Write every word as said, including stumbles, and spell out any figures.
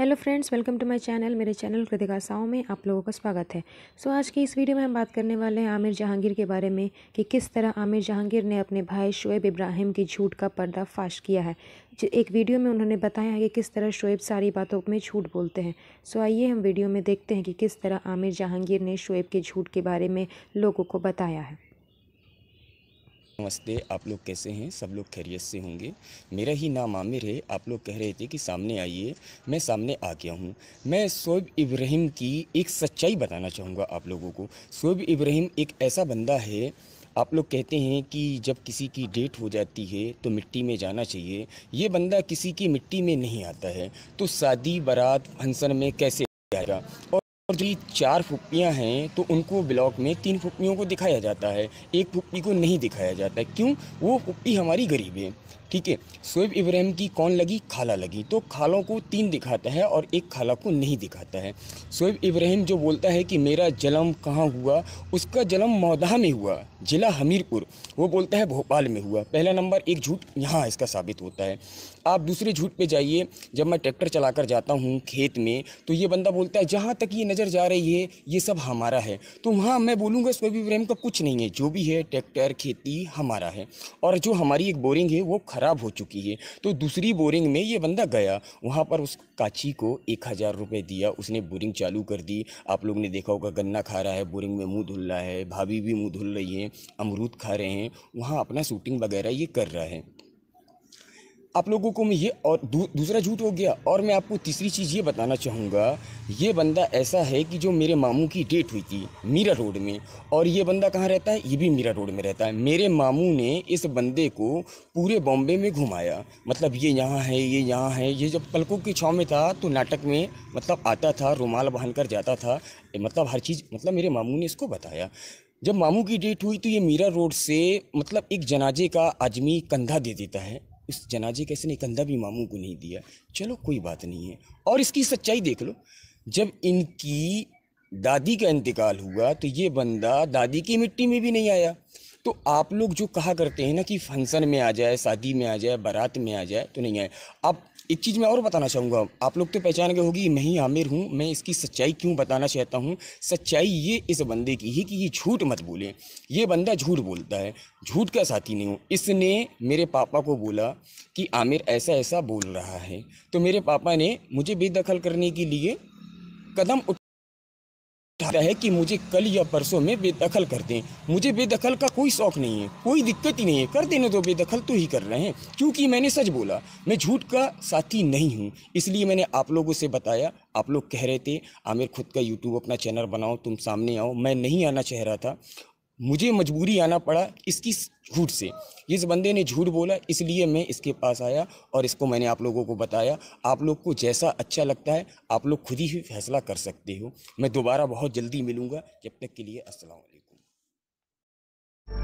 Hello friends, welcome to my channel. मेरे channel Kritika Sao में आप लोगों का स्वागत है। सो so, आज की इस वीडियो में हम बात करने वाले हैं आमिर जहांगीर के बारे में कि किस तरह आमिर जहांगीर ने अपने भाई शोएब इब्राहिम की झूठ का पर्दाफाश किया है। एक वीडियो में उन्होंने बताया है कि किस तरह शोएब सारी बातों में झूठ बोलते हैं। सो so, आइए हम वीडियो में देखते हैं कि किस तरह आमिर जहांगीर ने शोएब के झूठ के बारे में लोगों को बताया है। नमस्ते, आप लोग कैसे हैं? सब लोग खैरियत से होंगे। मेरा ही नाम आमिर है। आप लोग कह रहे थे कि सामने आइए, मैं सामने आ गया हूँ। मैं शोएब इब्राहिम की एक सच्चाई बताना चाहूँगा आप लोगों को। शोएब इब्राहिम एक ऐसा बंदा है, आप लोग कहते हैं कि जब किसी की डेट हो जाती है तो मिट्टी में जाना चाहिए, ये बंदा किसी की मिट्टी में नहीं आता है, तो शादी बारात फंक्शन में कैसे आएगा? और जो चार फुप्पियाँ हैं तो उनको ब्लॉक में तीन फुप्पियों को दिखाया जाता है, एक फुप्पी को नहीं दिखाया जाता है। क्यों? वो फुप्पी हमारी गरीब है। ठीक है, शोएब इब्राहिम की कौन लगी? खाला लगी, तो खालों को तीन दिखाता है और एक खाला को नहीं दिखाता है। शोएब इब्राहिम जो बोलता है कि मेरा जन्म कहाँ हुआ, उसका जन्म मौदा में हुआ, जिला हमीरपुर। वो बोलता है भोपाल में हुआ। पहला नंबर एक झूठ यहाँ इसका साबित होता है। आप दूसरे झूठ पे जाइए। जब मैं ट्रैक्टर चला कर जाता हूँ खेत में तो ये बंदा बोलता है जहाँ तक ये नज़र जा रही है ये सब हमारा है, तो वहाँ मैं बोलूँगा शोएब इब्राहिम का कुछ नहीं है, जो भी है ट्रैक्टर खेती हमारा है। और जो हमारी एक बोरिंग है वो ख़राब हो चुकी है, तो दूसरी बोरिंग में ये बंदा गया, वहाँ पर उस काची को एक हज़ार रुपये दिया, उसने बोरिंग चालू कर दी। आप लोग ने देखा होगा गन्ना खा रहा है, बोरिंग में मुँह धुल रहा है, भाभी भी मुँह धुल रही है, अमरूद खा रहे हैं, वहाँ अपना शूटिंग वगैरह ये कर रहा है। आप लोगों को मैं ये और दू, दूसरा झूठ हो गया। और मैं आपको तीसरी चीज़ ये बताना चाहूँगा, ये बंदा ऐसा है कि जो मेरे मामू की डेट हुई थी मीरा रोड में, और ये बंदा कहाँ रहता है? ये भी मीरा रोड में रहता है। मेरे मामू ने इस बंदे को पूरे बॉम्बे में घुमाया, मतलब ये यहाँ है ये यहाँ है। ये जब पलकों की छाँव में था तो नाटक में मतलब आता था, रुमाल बांध कर जाता था, मतलब हर चीज़ मतलब मेरे मामू ने इसको बताया। जब मामू की डेट हुई तो ये मीरा रोड से मतलब एक जनाजे का आदमी कंधा दे देता है, उस जनाजे कैसे नहीं, कंधा भी मामू को नहीं दिया, चलो कोई बात नहीं है। और इसकी सच्चाई देख लो, जब इनकी दादी का इंतकाल हुआ तो ये बंदा दादी की मिट्टी में भी नहीं आया। तो आप लोग जो कहा करते हैं ना कि फंक्शन में आ जाए, शादी में आ जाए, बारात में आ जाए, तो नहीं आए। अब एक चीज़ मैं और बताना चाहूँगा, आप लोग तो पहचान गए होगी मैं ही आमिर हूँ। मैं इसकी सच्चाई क्यों बताना चाहता हूँ, सच्चाई ये इस बंदे की ही कि ये झूठ मत बोलें। ये बंदा झूठ बोलता है, झूठ का साथी नहीं हूँ। इसने मेरे पापा को बोला कि आमिर ऐसा ऐसा बोल रहा है, तो मेरे पापा ने मुझे बेदखल करने के लिए कदम उठाया है कि मुझे कल या परसों में बेदखल कर दें। मुझे बेदखल का कोई शौक़ नहीं है, कोई दिक्कत ही नहीं है, कर देने तो बेदखल तो ही कर रहे हैं, क्योंकि मैंने सच बोला, मैं झूठ का साथी नहीं हूँ। इसलिए मैंने आप लोगों से बताया। आप लोग कह रहे थे आमिर खुद का यूट्यूब अपना चैनल बनाओ, तुम सामने आओ, मैं नहीं आना चाह रहा था, मुझे मजबूरी आना पड़ा इसकी झूठ से। इस बंदे ने झूठ बोला इसलिए मैं इसके पास आया और इसको मैंने आप लोगों को बताया। आप लोग को जैसा अच्छा लगता है आप लोग खुद ही फैसला कर सकते हो। मैं दोबारा बहुत जल्दी मिलूँगा, जब तक के लिए अस्सलाम वालेकुम।